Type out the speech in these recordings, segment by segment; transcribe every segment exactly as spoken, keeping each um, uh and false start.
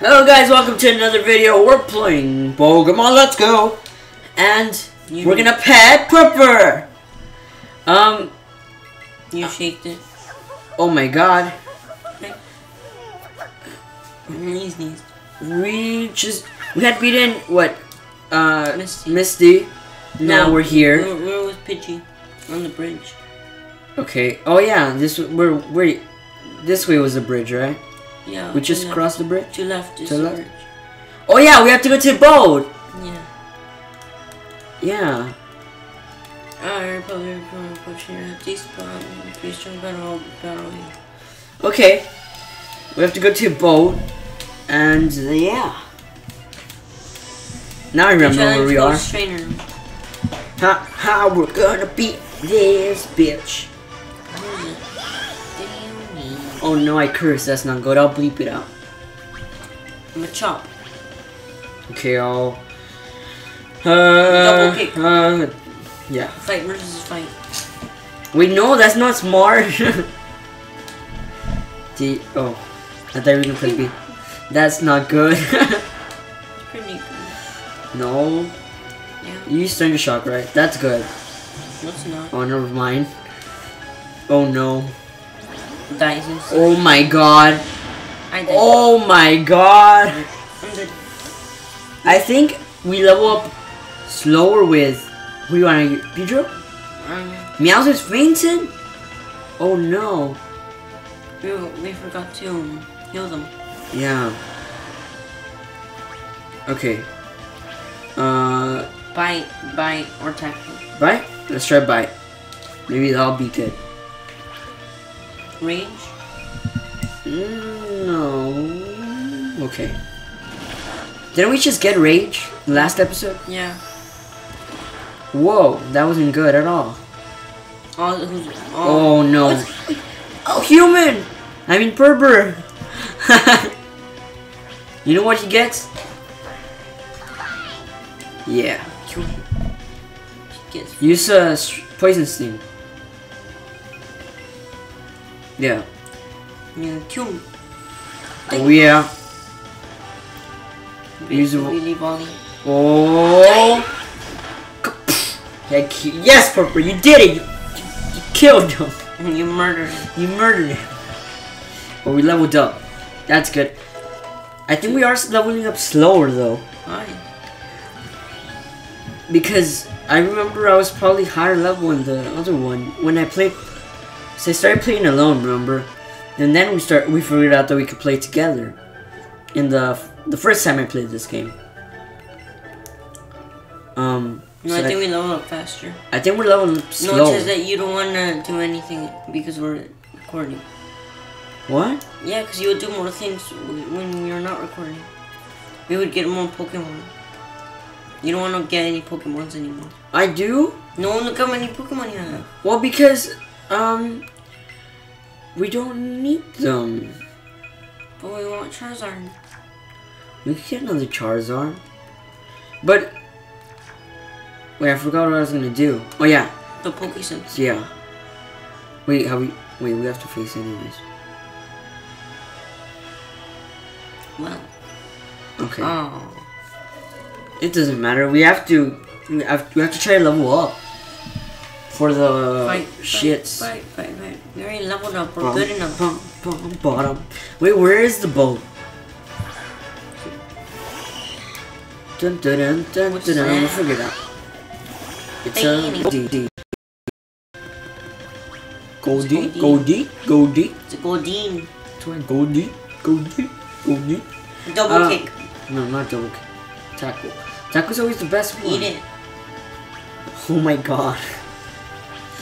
Hello guys, welcome to another video. We're playing Pokemon Let's Go, and you we're gonna pet Pepper. Um, you shaked it. Oh my God! Knees, knees. We just we had beaten what? Uh, Misty. Misty. Now no, we're here. We're, we're with Pidgey on the bridge. Okay. Oh yeah, this we're we this way was the bridge, right? Yeah, we just crossed the bridge? To left is to left. Bridge. Oh yeah, we have to go to the boat! Yeah. Yeah. Okay. We have to go to a boat. And yeah. Now I remember where we are. Ha ha, we're gonna beat this bitch. Oh no, I cursed. That's not good. I'll bleep it out. I'm a chop. Okay, I'll... Uh, Double kick. Uh, yeah. Fight versus fight. Wait, no, that's not smart. the, oh, I thought we were gonna play B. That's not good. It's pretty good. No. Yeah. You used Thunder Shock, right? That's good. No, it's not. Oh, never mind. Oh no. Oh my God! I did. Oh my God! I think we level up slower with. Who do you want to use? Pedro? Um, Meowth is fainted? Oh no! We, we forgot to um, heal them. Yeah. Okay. Uh. Bite, bite, or tackle. Bite? Let's try bite. Maybe that'll be good. Range? Mm, no. Okay. Didn't we just get rage last episode? Yeah. Whoa, that wasn't good at all. All, all oh no. Oh, human! I mean, Perbur! You know what he gets? Yeah. He gets use a poison sting. Yeah. Yeah. Oh yeah. Use really volley. Oh. Yes, Pepper, you did it. You, you killed him. You murdered him. You murdered him. But we leveled up. That's good. I think we are leveling up slower though. Why? Because I remember I was probably higher level in the other one when I played. So I started playing alone, remember? And then we start we figured out that we could play together. In the the first time I played this game. Um No, so I think I, we level up faster. I think we're leveling up slow. No, it says that you don't wanna do anything because we're recording. What? Yeah, because you would do more things when you're not recording. We would get more Pokemon. You don't wanna get any Pokemons anymore. I do? No, look how many Pokemon you have. Well, because Um, we don't need them. But we want Charizard. We could get another Charizard. But wait, I forgot what I was gonna do. Oh yeah, the Pokesims. Yeah. Wait, how we? Wait, we have to face enemies. Well. Okay. Oh. It doesn't matter. We have to. We have. We have to try to level up. For the fight, shits. Fight, fight, fight, fight. We already leveled up. We're bum, good enough. Bum, bum, bottom. Wait, where is the boat? Dun dun dun dun What's dun dun. We'll figure it out. It's a Goldeen. Goldeen. Goldeen. Goldeen. It's a Goldeen. Goldeen. Goldeen. Goldeen. Double uh, kick. No, not double kick. Tackle. Tackle's always the best one. Eat it. Oh my God.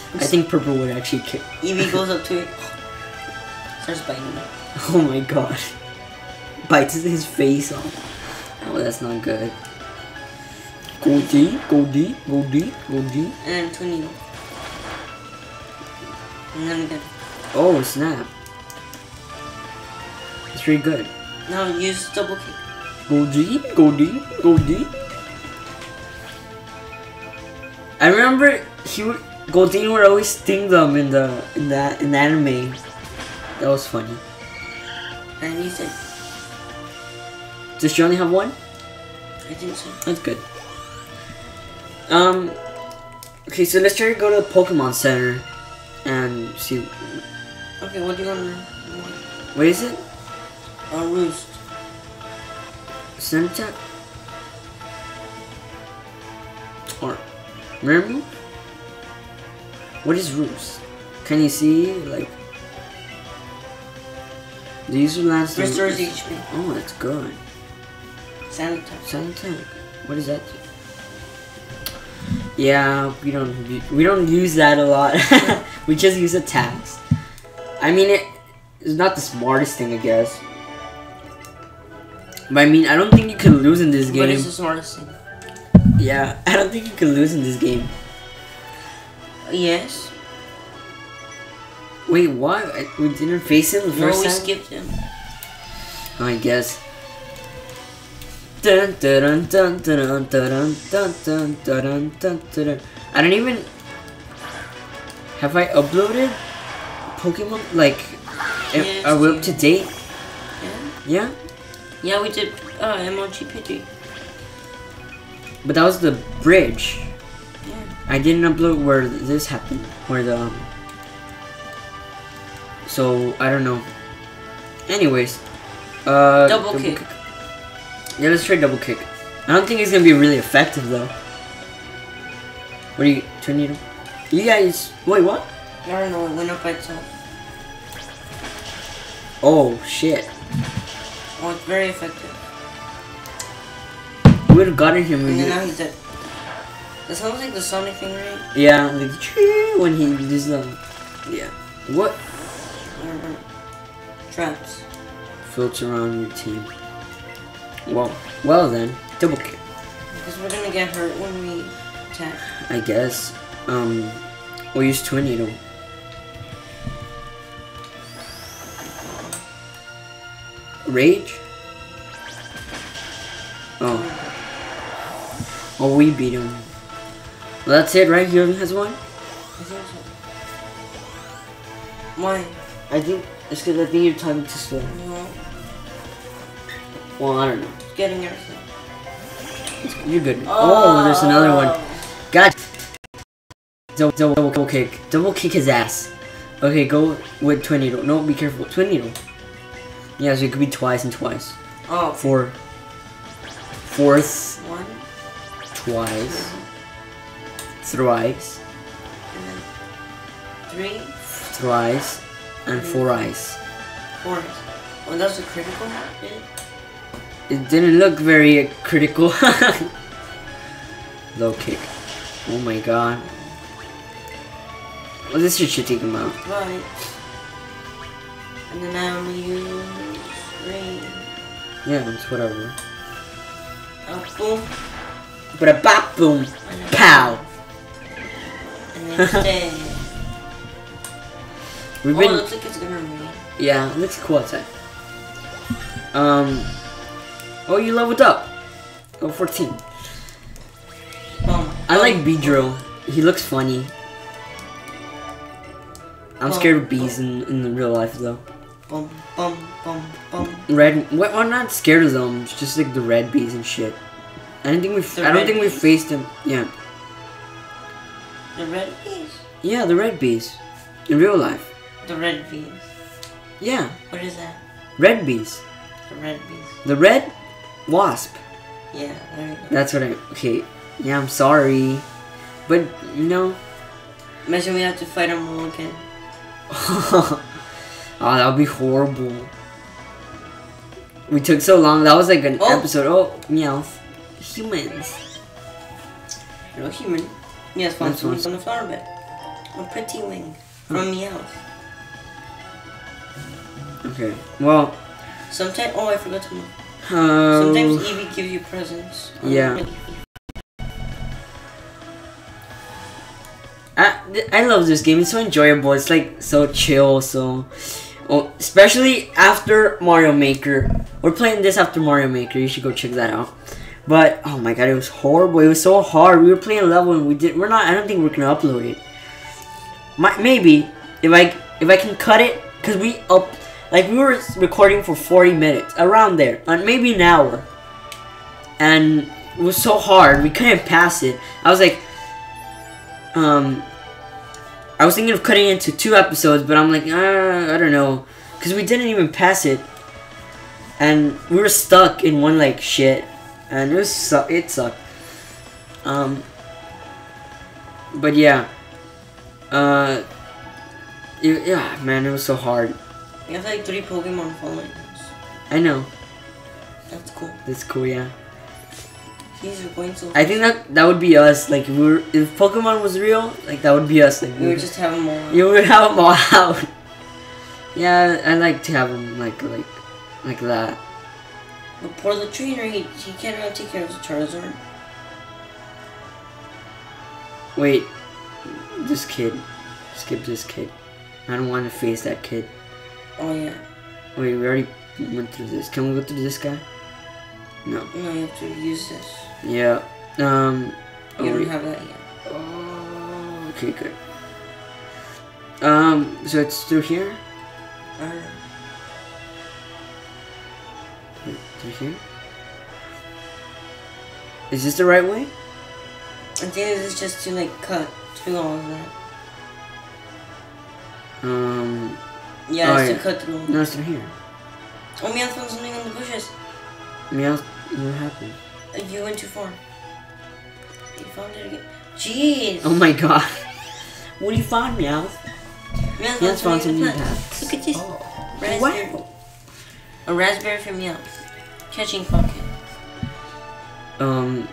I think Purple would actually kick. Eevee goes up to it, starts biting him. Oh my God. Bites his face off. Oh, that's not good. Goldie, Goldie, Goldie, Goldie. And then Tornado. And then again. Oh, snap. It's really good. Now use double kick. Goldie, Goldie, Goldie. I remember he would. Goldeen would always sting them in the in that in the anime. That was funny. And he said, Does she only have one? I think so. That's good. Um, okay, so let's try to go to the Pokemon Center and see. Okay, what do you want to... What is it? A roost. Center? Or... Rare move? What is roost? Can you see, like... These are last... Restores H P. Oh, that's good. Sand attack. Sand attack. What is that? Yeah, we don't we don't use that a lot. We just use attacks. I mean, it, it's not the smartest thing, I guess. But I mean, I don't think you can lose in this game. But it's the smartest thing. Yeah, I don't think you can lose in this game. Yes. Wait, what? I, we didn't face him the no, first time? No, we skipped him. Oh, I guess. Dun, dun, dun, dun, dun, dun, dun, dun, dun, dun, dun. I don't even... Have I uploaded Pokemon? Like, yes, are we up to date? Yeah? Yeah, yeah we did uh, M L G Pidgey. But that was the bridge. Yeah. I didn't upload where this happened. Where the... Um, so, I don't know. Anyways. Uh, double, double kick. kick. Yeah, let's try double kick. I don't think it's gonna be really effective though. What do you turn it on? You guys, wait, what? I don't know. It went up by itself. Oh shit! Oh, it's very effective. We would have gotten him. And then now he's dead. That sounds like the Sonic thing, right? Yeah, like when he does the, yeah. What? Traps. Floats around your team. Well, well then, double kick. Because we're gonna get hurt when we attack. I guess. Um, we'll use Tornado. Rage? Oh. Oh, we beat him. Well, that's it, right? He only has one? I think so. Why? I think it's because I think you're talking too slow. No. Well, I don't know. Getting everything. You're good. Oh, oh there's another one. God. Double, double, double kick. Double kick his ass. Okay, go with twin needle. No, be careful. Twin needle. Yeah, so it could be twice and twice. Oh. Four. Fourth. One. Twice. Two. Thrice. And then three. Thrice. And three. Four eyes. Four. Oh, that's a critical one? Yeah. It didn't look very critical. Low kick. Oh my god. Well, this should take him out. Right. And then I only use rain. Yeah, it's whatever. Oh, boom. But a bop boom. Pow. And then stay. We've oh, been. It looks like it's gonna rain. Yeah, it looks cool outside. Um. Oh, you leveled up! Oh, fourteen. Oh, I like Beedrill. He looks funny. I'm scared of bees in, in real life, though. Bum, bum, bum, bum. Red... Well, I'm not scared of them. It's just like the red bees and shit. I don't think we've... I don't think we've faced them. Yeah. The red bees? Yeah, the red bees. In real life. The red bees? Yeah. What is that? Red bees. The red bees. The red... Wasp. Yeah, there you go. That's what I... Okay. Yeah, I'm sorry. But, you know... Imagine we have to fight them all again. Oh, that would be horrible. We took so long. That was like an oh. episode. Oh, Meowth. Humans. Hello, human. Yes, one someone's on the flower bed. A pretty wing. From huh. Meowth. Okay, well... Sometimes... Oh, I forgot to... Uh, Sometimes Eevee gives you presents. Yeah. I, I love this game. It's so enjoyable. It's like so chill. So, oh, especially after Mario Maker. We're playing this after Mario Maker. You should go check that out. But oh my god, it was horrible. It was so hard. We were playing a level and we did. We're not. I don't think we're gonna upload it. My, maybe if I if I can cut it, cause we up. Like, we were recording for forty minutes, around there, on maybe an hour. And it was so hard, we couldn't pass it. I was like, um, I was thinking of cutting it into two episodes, but I'm like, ah, I don't know. Because we didn't even pass it. And we were stuck in one, like, shit. And it was su it sucked. Um, but yeah. Uh, it, yeah, man, it was so hard. You have like three Pokemon followers. I know. That's cool. That's cool, yeah. These are going so I think that that would be us. Like, we were, if Pokemon was real, like that would be us. Like, we, we would just have them all out. You would have them all out. Yeah, I like to have them like like like that. But poor the trainer, he he can't really take care of the Charizard. Wait, this kid. Skip this kid. I don't want to face that kid. Oh yeah. Wait, we already went through this. Can we go through this guy? No. No, you have to use this. Yeah. Um. You oh, don't have that yet. Oh. Okay, good. Um. So it's through here. Uh. Through, through here. Is this the right way? I think this is just to like cut through all of that. Um. Yeah, oh, it's yeah. to cut through. No, it's through here. Oh, Meowth found something on the bushes. Meowth, what happened? You went too far. You found it again. Jeez! Oh my god. What do you find, Meowth? Meowth, Meowth found something in the path. Look at this. Oh. Raspberry. What? A raspberry from Meowth. Catching pocket. Um,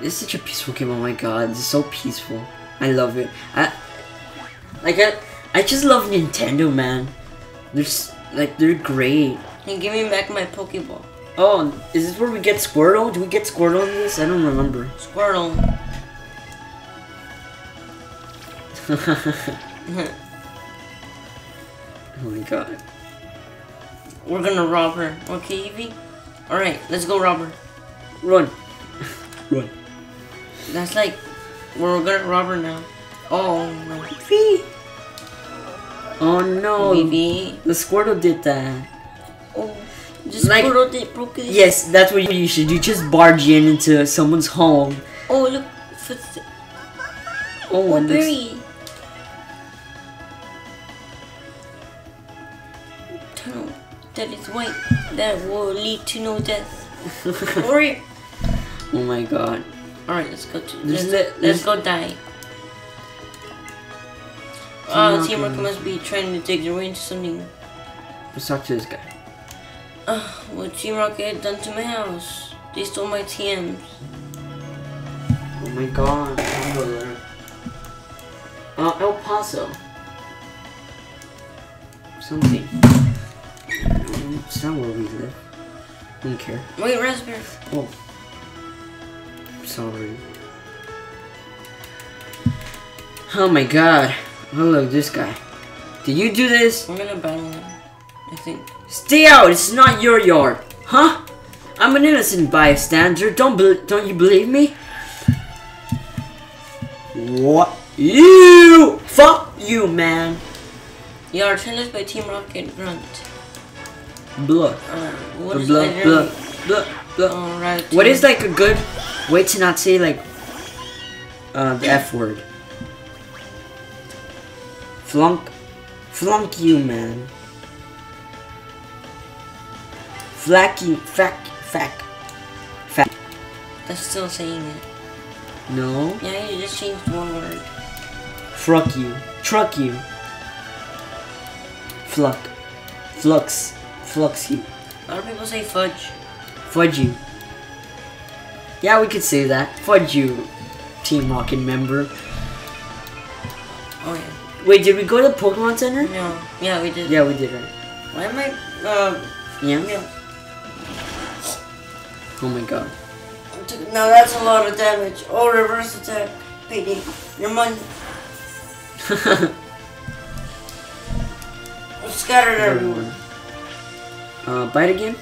this is such a peaceful game. Oh my god, this is so peaceful. I love it. I, like I. I just love Nintendo, man. They're s like they're great. And give me back my Pokeball. Oh, is this where we get Squirtle? Do we get Squirtle in this? I don't remember. Squirtle. Oh my god. We're gonna rob her, okay, Eevee? All right, let's go rob her. Run, run. That's like we're gonna rob her now. Oh, Eevee. Oh no, Eevee. The Squirtle did that. Oh, just like, Squirtle did broke it. Yes, that's what you should do. Just barge in into someone's home. Oh, look. Oh, oh berry. Tunnel that is white. That will lead to no death. Warrior. Oh my god. Alright, let's go to let's, let's, let's go die. Oh, the teamwork must be trying to dig their way into something. Let's talk to this guy. Oh, what Team Rocket had done to my house. They stole my T Ms. Oh my god, I'm over there. Uh, El Paso. Something. It's not where we live. I don't care. Wait, raspberry. Oh. Sorry. Oh my god. Oh look, this guy. Did you do this? I'm gonna battle him, I think. Stay out! It's not your yard, huh? I'm an innocent bystander. Don't don't you believe me? What? You! Fuck you, man! You are challenged by Team Rocket. Grunt. Blah. Uh, what is blah, blah, blah, blah. All right, what is like a good way to not say like uh, the F word? Flunk, flunk you, man. Flacky, fack, fack, fack. That's still saying it. No. Yeah, you just changed one word. Truck you, truck you. Fluck, flux, flux you. A lot of people say fudge. Fudge you. Yeah, we could say that. Fudge you, Team Rocket member. Oh yeah. Wait, did we go to the Pokemon Center? No. Yeah, we did. Yeah, we did, right? Why am I... Um, yeah? Yeah. Oh my god. Now that's a lot of damage. Oh, reverse attack. Payday. Your money. I'm scattered everyone. Uh, bite again?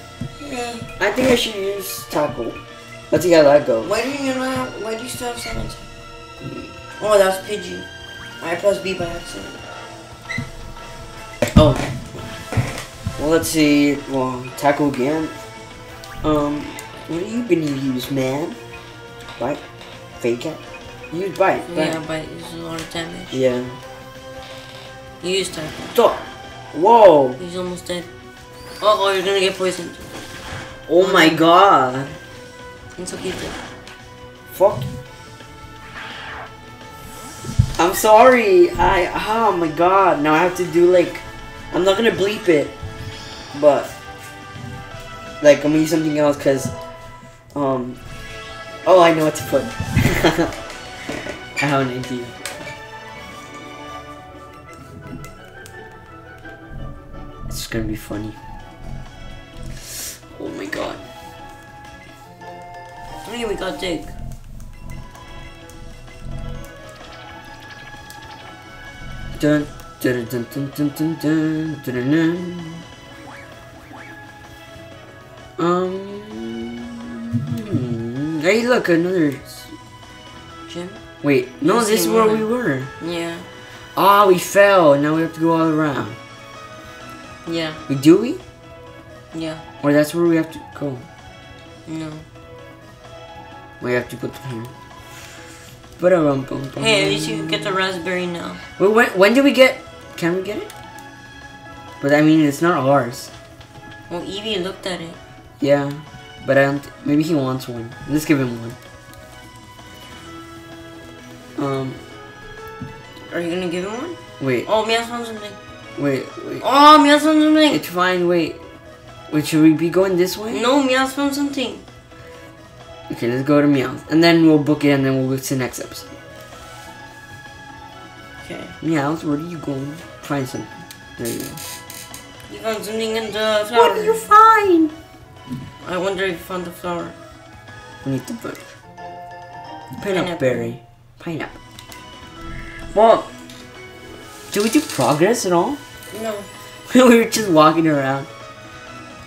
Yeah. I think I should use tackle. Let's see how that goes. Why do you not have... Why do you still have sanity? Oh, that was Pidgey. I pressed B by accident. Oh. Well, let's see. Well, tackle again. Um, what are you gonna use, man? Bite? Fake out? Use bite, bite. Yeah, bite uses a lot of damage. Yeah. You use tackle. Stop! Whoa! He's almost dead. Uh oh, you're gonna get poisoned. Oh um, my god! It's okay, dude. Fuck. I'm sorry. I. Oh my god. Now I have to do like. I'm not gonna bleep it, but like I'm gonna use something else because um oh I know what to put. I have an idea. It's gonna be funny. Oh my god! I think we got Jake. Done. Dun dun dun dun dun dun dun dun dun. Um. Hey, look, another gym. Wait, no, this is where we were. Yeah. Ah, oh, we fell. Now we have to go all around. Yeah. Wait, do we? Yeah. Or that's where we have to go. No. We have to go through. Hey, at least you can get the raspberry now. Wait, when, when do we get... Can we get it? But I mean, it's not ours. Well, Eevee looked at it. Yeah, but I don't... Maybe he wants one. Let's give him one. Um... Are you gonna give him one? Wait. Oh, Meowth wants something. Wait, wait. Oh, Meowth wants something! It's fine, wait. Wait, should we be going this way? No, Meowth wants something. Okay, let's go to Meowth, and then we'll book it, and then we'll go to the next episode. Okay. Meowth, where are you going? Find something. There you go. You found something in the flower. What did you find? I wonder if you found the flower. We need the book. Pineapple berry. Pineapple. Well, do we do progress at all? No. We were just walking around.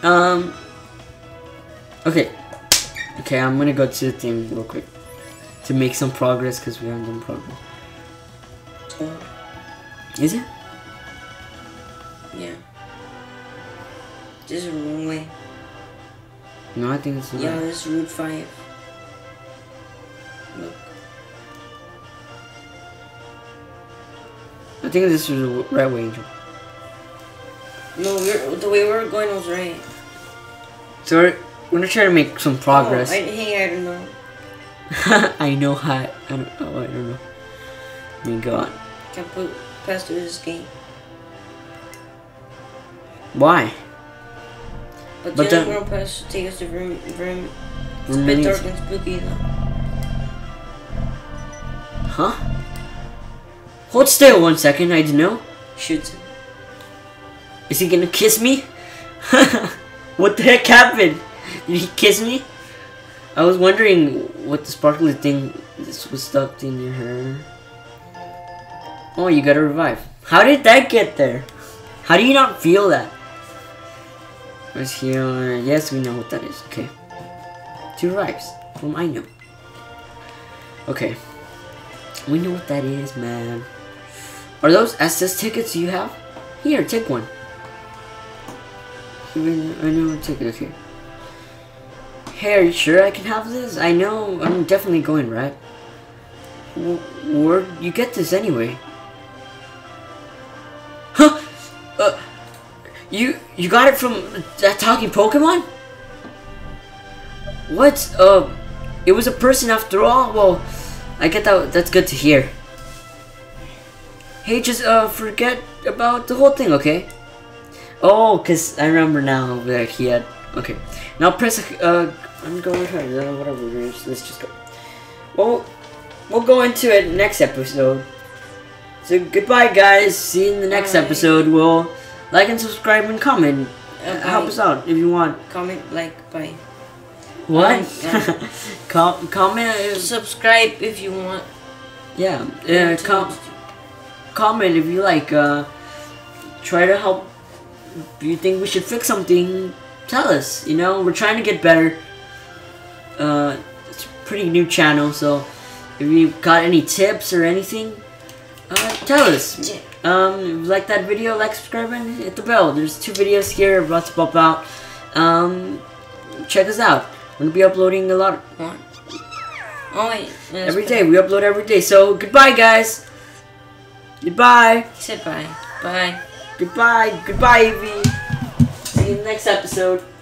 Um. Okay. Okay, I'm gonna go to the team real quick to make some progress because we haven't done progress. Is it? Yeah. This is the wrong way. No, I think it's the yeah, right. This is Route five. Look. I think this is the right way. No, we're, the way we're going was right. So. We're gonna try to make some progress. Oh, I, hey, I don't know. I know how. I, I don't. Oh, I don't know. I mean, God. Can't put past this game. Why? But, but then we're gonna pass to take us to room. room. It's a bit dark and spooky though. Huh? Hold still one second. I don't know. Shoot. Is he gonna kiss me? What the heck happened? Did he kiss me? I was wondering what the sparkly thing this was stuck in your hair. Oh, you gotta revive. How did that get there? How do you not feel that? Was here. Yes, we know what that is. Okay. Two revives. From I know. Okay. We know what that is, man. Are those S S tickets you have? Here, take one. Even I know what ticket is here. Hey, are you sure I can have this? I know I'm definitely going, right? Where you get this anyway? Huh? Uh, you you got it from that talking Pokemon? What? Uh, it was a person after all. Well, I get that. That's good to hear. Hey, just uh, forget about the whole thing, okay? Oh, cause I remember now that he had. Okay, now press. Uh, I'm going with her. Whatever. Let's just go. Well, we'll go into it next episode. So goodbye, guys. See you in the next Bye. episode. We'll like and subscribe and comment. Uh, Help us out if you want. Comment, like, bye. What? Like, yeah. Com comment. Uh, subscribe if you want. Yeah. Uh, com comment if you like. Uh, try to help. If you think we should fix something, tell us. You know, we're trying to get better. Uh, it's a pretty new channel, so if you've got any tips or anything, uh, tell us. Um, like that video, like, subscribe, and hit the bell. There's two videos here about to pop out. Um, check us out. I'm going to be uploading a lot. What? Oh, wait. Yeah, every day. We upload every day. So, goodbye, guys. Goodbye. Say bye. Bye. Goodbye. Goodbye, Eevee. See you in the next episode.